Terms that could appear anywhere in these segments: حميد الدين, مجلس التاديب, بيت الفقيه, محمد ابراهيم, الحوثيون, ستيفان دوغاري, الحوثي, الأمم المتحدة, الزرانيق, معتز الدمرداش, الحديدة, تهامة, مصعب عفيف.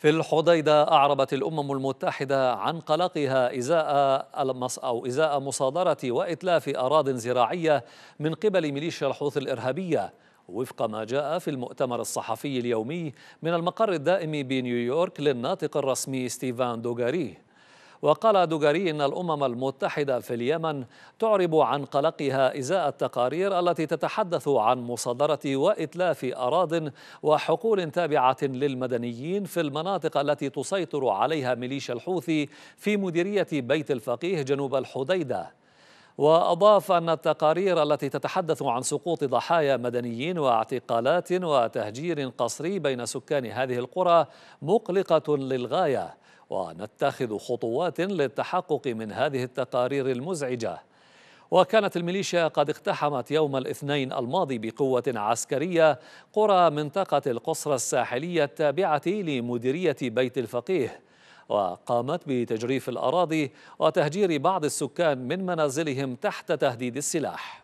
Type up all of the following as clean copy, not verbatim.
في الحديدة أعربت الأمم المتحدة عن قلقها إزاء مصادرة وإتلاف أراضٍ زراعية من قبل ميليشيا الحوثي الإرهابية، وفق ما جاء في المؤتمر الصحفي اليومي من المقر الدائم بنيويورك للناطق الرسمي ستيفان دوغاري. وقال دوغاري إن الأمم المتحدة في اليمن تعرب عن قلقها إزاء التقارير التي تتحدث عن مصادرة وإتلاف أراضٍ وحقول تابعة للمدنيين في المناطق التي تسيطر عليها ميليشيا الحوثي في مديرية بيت الفقيه جنوب الحديدة. وأضاف أن التقارير التي تتحدث عن سقوط ضحايا مدنيين واعتقالات وتهجير قسري بين سكان هذه القرى مقلقة للغاية، ونتخذ خطوات للتحقق من هذه التقارير المزعجة. وكانت الميليشيا قد اقتحمت يوم الاثنين الماضي بقوة عسكرية قرى منطقة القصرة الساحلية التابعة لمديرية بيت الفقيه، وقامت بتجريف الأراضي وتهجير بعض السكان من منازلهم تحت تهديد السلاح.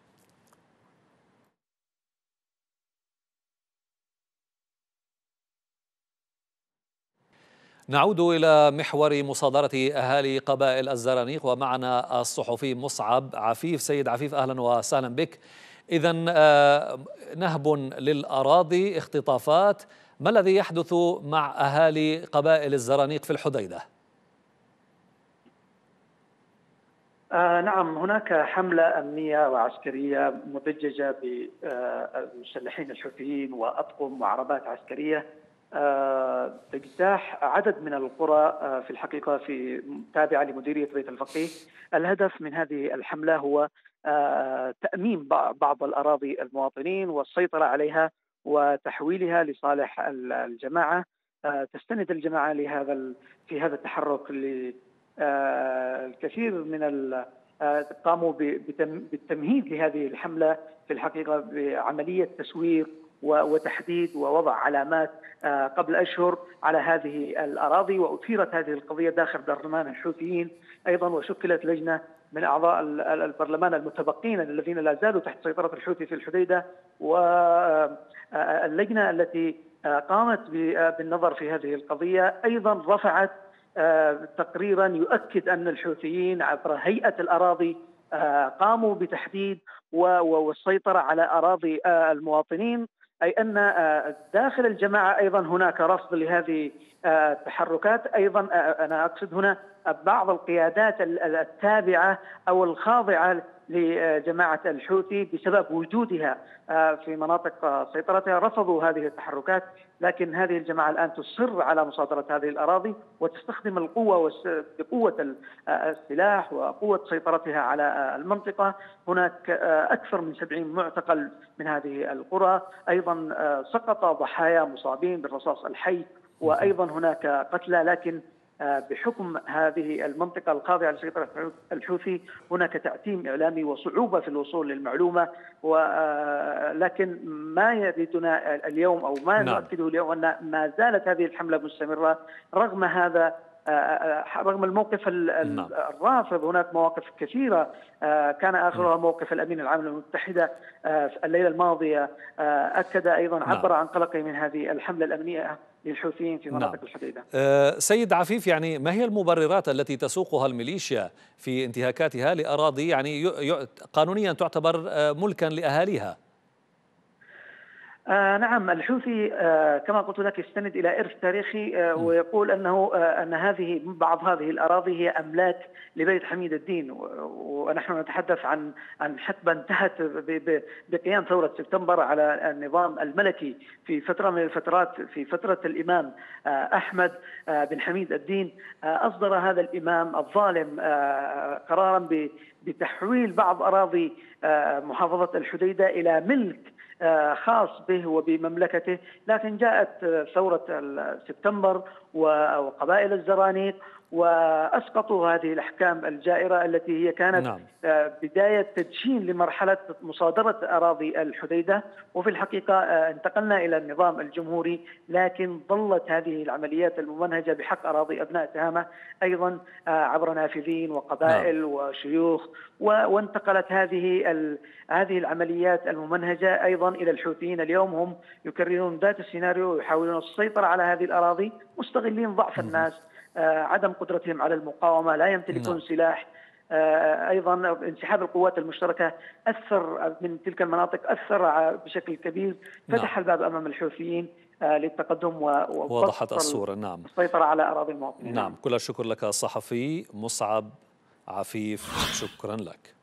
نعود إلى محور مصادرة أهالي قبائل الزرانيق، ومعنا الصحفي مصعب عفيف. سيد عفيف، أهلا وسهلا بك. إذا نهب للأراضي، اختطافات، ما الذي يحدث مع أهالي قبائل الزرانيق في الحديدة؟ نعم، هناك حملة أمنية وعسكرية مبججة بالمسلحين الحوثيين وأطقم وعربات عسكرية، اجتاح عدد من القرى في الحقيقة تابعة لمديرية بيت الفقيه. الهدف من هذه الحملة هو تأمين بعض الأراضي المواطنين والسيطرة عليها وتحويلها لصالح الجماعة. تستند الجماعة في هذا التحرك الكثير من قاموا بالتمهيد لهذه الحملة في الحقيقة بعملية تسوير وتحديد ووضع علامات قبل أشهر على هذه الأراضي، وأثيرت هذه القضية داخل برلمان الحوثيين أيضا، وشكلت لجنة من أعضاء البرلمان المتبقين الذين لا زالوا تحت سيطرة الحوثي في الحديدة، واللجنة التي قامت بالنظر في هذه القضية أيضا رفعت تقريرا يؤكد أن الحوثيين عبر هيئة الأراضي قاموا بتحديد والسيطرة على أراضي المواطنين، أي أن داخل الجماعة أيضا هناك رفض لهذه التحركات. أيضا أنا أقصد هنا بعض القيادات التابعة أو الخاضعة لجماعة الحوثي بسبب وجودها في مناطق سيطرتها رفضوا هذه التحركات، لكن هذه الجماعة الآن تصر على مصادرة هذه الأراضي وتستخدم القوة بقوة السلاح وقوة سيطرتها على المنطقة. هناك أكثر من 70 معتقل من هذه القرى، أيضا سقط ضحايا مصابين بالرصاص الحي، وأيضا هناك قتلى، لكن بحكم هذه المنطقة الخاضعة لسيطرة الحوثي هناك تعتيم إعلامي وصعوبة في الوصول للمعلومة. ولكن ما يريدنا اليوم أو ما نؤكده اليوم أن ما زالت هذه الحملة مستمرة رغم هذا، رغم الموقف الرافض. هناك مواقف كثيرة كان آخرها موقف الأمين العام للأمم المتحدة الليلة الماضية، أكد أيضا عبر عن قلقه من هذه الحملة الأمنية للحوثيين في مناطق الحديدة. سيد عفيف، يعني ما هي المبررات التي تسوقها الميليشيا في انتهاكاتها لأراضي يعني قانونيا تعتبر ملكا لأهاليها؟ نعم، الحوثي كما قلت لك يستند إلى إرث تاريخي ويقول أن هذه بعض هذه الأراضي هي أملاك لبيت حميد الدين، ونحن نتحدث عن حقبة انتهت بقيام ثورة سبتمبر على النظام الملكي في فترة من الفترات، في فترة الإمام أحمد بن حميد الدين. أصدر هذا الإمام الظالم قرارا بتحويل بعض أراضي محافظة الحديدة إلى ملك خاص به وبمملكته، لكن جاءت ثورة سبتمبر وقبائل الزرانيق وأسقطوا هذه الأحكام الجائرة التي هي كانت بداية تدشين لمرحلة مصادرة أراضي الحديدة. وفي الحقيقة انتقلنا إلى النظام الجمهوري، لكن ظلت هذه العمليات الممنهجة بحق أراضي أبناء تهامة أيضا عبر نافذين وقبائل وشيوخ، وانتقلت هذه العمليات الممنهجة أيضا أيضا إلى الحوثيين. اليوم هم يكررون ذات السيناريو ويحاولون السيطرة على هذه الأراضي مستغلين ضعف الناس، عدم قدرتهم على المقاومة، لا يمتلكون سلاح. أيضا انسحاب القوات المشتركة أثر من تلك المناطق، أثر بشكل كبير، فتح الباب أمام الحوثيين للتقدم ووضحت الصورة. نعم، السيطرة على أراضي المواطنين. نعم، كل الشكر لك الصحفي مصعب عفيف، شكرا لك.